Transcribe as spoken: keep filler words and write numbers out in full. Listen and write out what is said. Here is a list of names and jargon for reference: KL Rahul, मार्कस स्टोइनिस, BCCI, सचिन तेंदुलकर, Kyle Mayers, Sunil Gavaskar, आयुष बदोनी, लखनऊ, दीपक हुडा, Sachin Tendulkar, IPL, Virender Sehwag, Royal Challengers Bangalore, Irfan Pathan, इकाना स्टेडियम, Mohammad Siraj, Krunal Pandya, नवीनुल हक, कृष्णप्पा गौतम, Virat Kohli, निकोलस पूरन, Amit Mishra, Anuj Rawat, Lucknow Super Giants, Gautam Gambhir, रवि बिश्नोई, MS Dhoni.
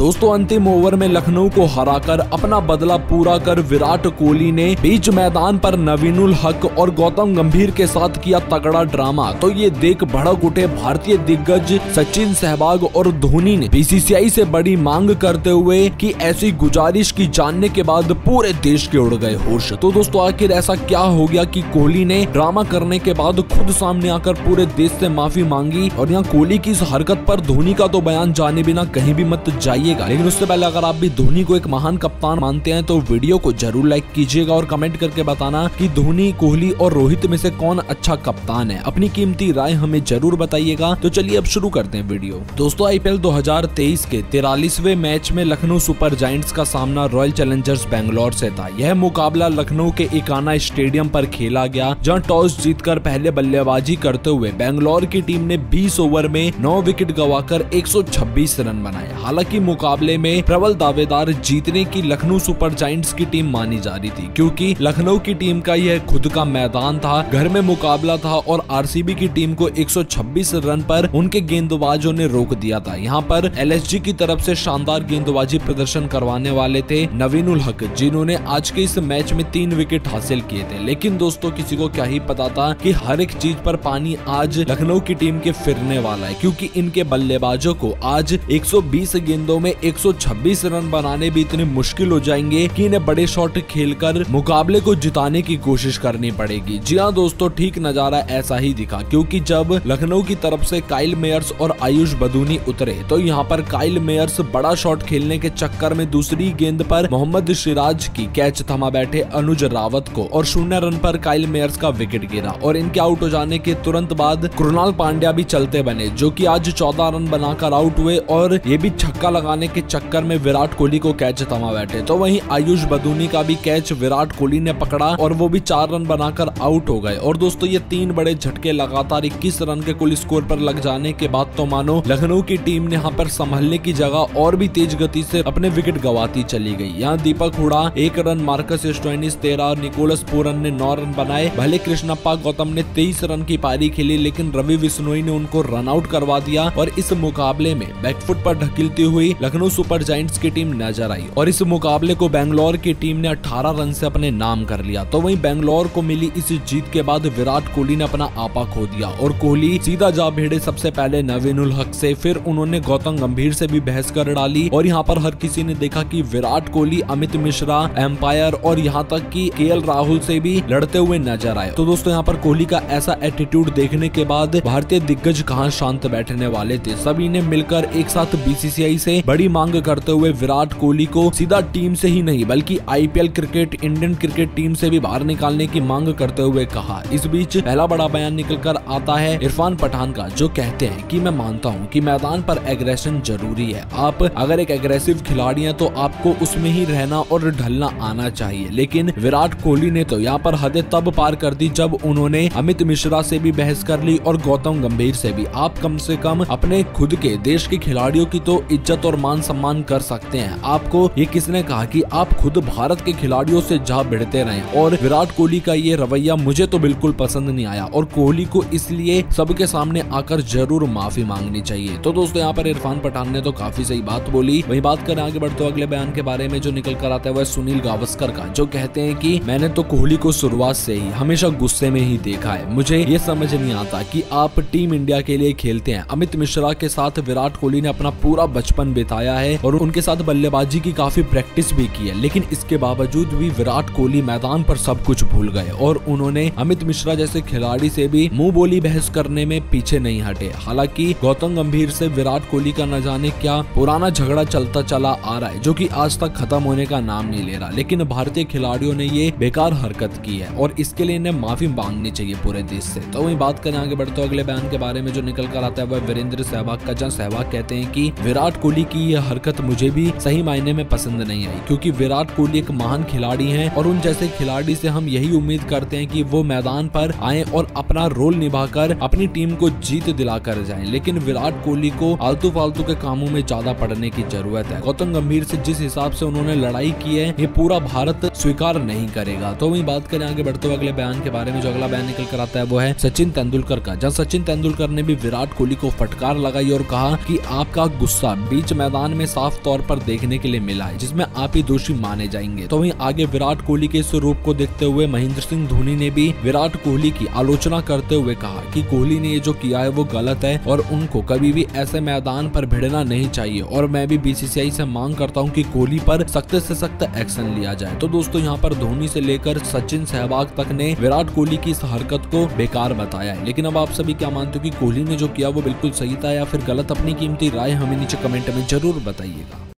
दोस्तों अंतिम ओवर में लखनऊ को हराकर अपना बदला पूरा कर विराट कोहली ने बीच मैदान पर नवीनुल हक और गौतम गंभीर के साथ किया तगड़ा ड्रामा। तो ये देख भड़क उठे भारतीय दिग्गज सचिन, सहवाग और धोनी ने बीसीसीआई से बड़ी मांग करते हुए कि ऐसी गुजारिश की जानने के बाद पूरे देश के उड़ गए होश। तो दोस्तों आखिर ऐसा क्या हो गया कि कोहली ने ड्रामा करने के बाद खुद सामने आकर पूरे देश से माफी मांगी। और यहाँ कोहली की इस हरकत पर धोनी का तो बयान जाने बिना कहीं भी मत जाइएगा, लेकिन उससे पहले अगर आप भी धोनी को एक महान कप्तान मानते हैं तो वीडियो को जरूर लाइक कीजिएगा और कमेंट करके बताना कि धोनी, कोहली और रोहित में से कौन अच्छा कप्तान है। अपनी कीमती राय हमें जरूर बताइएगा। तो चलिए अब शुरू करते हैं वीडियो। दोस्तों आईपीएल दो हज़ार तेईस के तिरालीसवें मैच में लखनऊ सुपर जायंट्स का सामना रॉयल चैलेंजर्स बैंगलोर से था। यह मुकाबला लखनऊ के इकाना स्टेडियम पर खेला गया, जहां टॉस जीतकर पहले बल्लेबाजी करते हुए बैंगलोर की टीम ने बीस ओवर में नौ विकेट गवाकर एक सौ छब्बीस रन बनाए। हालांकि मुकाबले में प्रबल दावेदार जीतने की लखनऊ सुपर जायंट्स की टीम मानी जा रही थी, क्योंकि लखनऊ की टीम का यह खुद का मैदान था, घर में मुकाबला था और आरसीबी की टीम को एक सौ छब्बीस रन पर उनके गेंदबाजों ने रोक दिया था। यहाँ पर एलएसजी की तरफ से शानदार गेंदबाजी प्रदर्शन करवाने वाले थे नवीनुल हक, जिन्होंने आज के इस मैच में तीन विकेट हासिल किए थे। लेकिन दोस्तों किसी को क्या ही पता था कि हर एक चीज पर पानी आज लखनऊ की टीम के फिरने वाला है, क्योंकि इनके बल्लेबाजों को आज एक सौ बीस गेंदों में एक सौ छब्बीस रन बनाने भी इतने मुश्किल हो जाएंगे कि इन्हें बड़े शॉट खेलकर मुकाबले को जिताने की कोशिश करनी पड़ेगी। जी हाँ दोस्तों, ठीक नजारा ऐसा ही दिखा, क्योंकि जब लखनऊ की तरफ से काइल मेयर्स और आयुष बदोनी उतरे तो यहाँ पर काइल मेयर्स बड़ा शॉट खेलने के चक्कर में दूसरी गेंद पर मोहम्मद सिराज की कैच थमा बैठे अनुज रावत को और शून्य रन पर काइल मेयर्स का विकेट गिरा। और इनके आउट हो जाने के तुरंत बाद कृणाल पांड्या भी चलते बने, जो कि आज चौदह रन बनाकर आउट हुए और ये भी छक्का लगाने के चक्कर में विराट कोहली को कैच थमा बैठे। तो वहीं आयुष बदोनी का भी कैच विराट कोहली ने पकड़ा और वो भी चार रन बनाकर आउट हो गए। और दोस्तों ये तीन बड़े झटके लगातार इक्कीस रन के कुल स्कोर पर लग जाने के बाद तो मानो लखनऊ की टीम ने यहाँ पर संभलने की जगह और भी तेज गति से अपने विकेट गवाती चली गई। यहाँ दीपक हुडा एक रन, मार्कस स्टोइनिस तेरह, निकोलस पूरन ने नौ रन बनाए। भले कृष्णप्पा गौतम ने तेईस रन की पारी खेली, लेकिन रवि बिश्नोई ने उनको रन आउट करवा दिया और इस मुकाबले में बैकफुट पर ढकेलती हुई लखनऊ सुपर जायंट्स की टीम नजर आई। और इस मुकाबले को बैंगलोर की टीम ने अठारह रन से अपने नाम कर लिया। तो वहीं बैंगलोर को मिली इस जीत के बाद विराट कोहली ने अपना आपा खो दिया और कोहली सीधा जा भिड़े सबसे पहले नवीनुल हक से, फिर उन्होंने गौतम गंभीर से भी बहस कर डाली। और यहाँ पर हर किसी ने देखा कि विराट कोहली, अमित मिश्रा, एम्पायर और यहाँ तक कि केएल राहुल से भी लड़ते हुए नजर आए। तो दोस्तों यहाँ पर कोहली का ऐसा एटीट्यूड देखने के बाद भारतीय दिग्गज कहाँ शांत बैठने वाले थे। सभी ने मिलकर एक साथ बीसीसीआई से बड़ी मांग करते हुए विराट कोहली को सीधा टीम से ही नहीं बल्कि IPL cricket, Indian cricket team से भी बाहर निकालने की मांग करते हुए कहा। इस बीच पहला बड़ा बयान निकल कर आता है इरफान पठान का, जो कहते हैं कि मैं मानता हूं कि मैदान पर एग्रेशन जरूरी है। आप अगर एक एग्रेसिव खिलाड़ी हैं तो आपको उसमें ही रहना और ढलना आना चाहिए। लेकिन विराट कोहली ने तो यहाँ पर हदें तब पार कर दी जब उन्होंने अमित मिश्रा से भी बहस कर ली और गौतम गंभीर से भी। आप कम से कम अपने खुद के देश के खिलाड़ियों की तो इज्जत और मान सम्मान कर सकते हैं। आपको ये किसने कहा कि आप खुद भारत के खिलाड़ियों से जा भिड़ते रहें। और विराट कोहली का ये रवैया मुझे तो बिल्कुल पसंद नहीं आया और कोहली को इसलिए सबके सामने आकर जरूर माफी मांगनी चाहिए। तो दोस्तों यहाँ पर इरफान पठान ने तो काफी सही बात बोली। वही बात करें आगे बढ़ते अगले बयान के बारे में जो निकल कर आता है वह सुनील गावस्कर का, जो कहते हैं कि मैंने तो कोहली को शुरुआत से ही हमेशा गुस्से में ही देखा है। मुझे ये समझ नहीं आता कि आप टीम इंडिया के लिए खेलते हैं। अमित मिश्रा के साथ विराट कोहली ने अपना पूरा बचपन बिताया है और उनके साथ बल्लेबाजी की काफी प्रैक्टिस भी की है, लेकिन इसके बावजूद भी विराट कोहली मैदान पर सब कुछ भूल गए और उन्होंने अमित मिश्रा जैसे खिलाड़ी से भी मुंह बोली बहस करने में पीछे नहीं हटे। हालांकि गौतम गंभीर से विराट कोहली का न जाने क्या पुराना झगड़ा चलता चला आ रहा है, जो कि आज तक खत्म होने का नाम नहीं ले रहा। लेकिन भारतीय खिलाड़ियों ने ये बेकार हरकत की है और इसके लिए इन्हें माफी मांगनी चाहिए पूरे देश से। तो वही बात करें आगे बढ़ते अगले बयान के बारे में जो निकल कर आता है वह वीरेंद्र सहवाग का, जहाँ सहवाग कहते हैं कि विराट कोहली की यह हरकत मुझे भी सही मायने में पसंद नहीं आई, क्योंकि विराट कोहली एक महान खिलाड़ी हैं और उन जैसे खिलाड़ी से हम यही उम्मीद करते हैं कि वो मैदान पर आए और अपना रोल निभाकर अपनी टीम को जीत दिला कर जाए। लेकिन विराट कोहली को आलतू फालतू के कामों में ज्यादा पड़ने की जरूरत है। गौतम गंभीर से जिस हिसाब से उन्होंने लड़ाई की है ये पूरा भारत स्वीकार नहीं करेगा। तो वही बात करें आगे बढ़ते हुए अगले बयान के बारे में जो अगला बयान निकल कर आता है वो है सचिन तेंदुलकर का, जहां सचिन तेंदुलकर ने भी विराट कोहली को फटकार लगाई और कहा कि आपका गुस्सा बीच में मैदान में साफ तौर पर देखने के लिए मिला है, जिसमें आप ही दोषी माने जाएंगे। तो वहीं आगे विराट कोहली के इस रूप को देखते हुए महेंद्र सिंह धोनी ने भी विराट कोहली की आलोचना करते हुए कहा कि कोहली ने ये जो किया है वो गलत है और उनको कभी भी ऐसे मैदान पर भिड़ना नहीं चाहिए और मैं भी बीसीसीआई से मांग करता हूं कि कोहली पर सख्त से सख्त एक्शन लिया जाए। तो दोस्तों यहाँ पर धोनी से लेकर सचिन सहवाग तक ने विराट कोहली की इस हरकत को बेकार बताया है। लेकिन अब आप सभी क्या मानते हो कि कोहली ने जो किया वो बिल्कुल सही था या फिर गलत? अपनी कीमती राय हमें नीचे कमेंट में जरूर बताइएगा।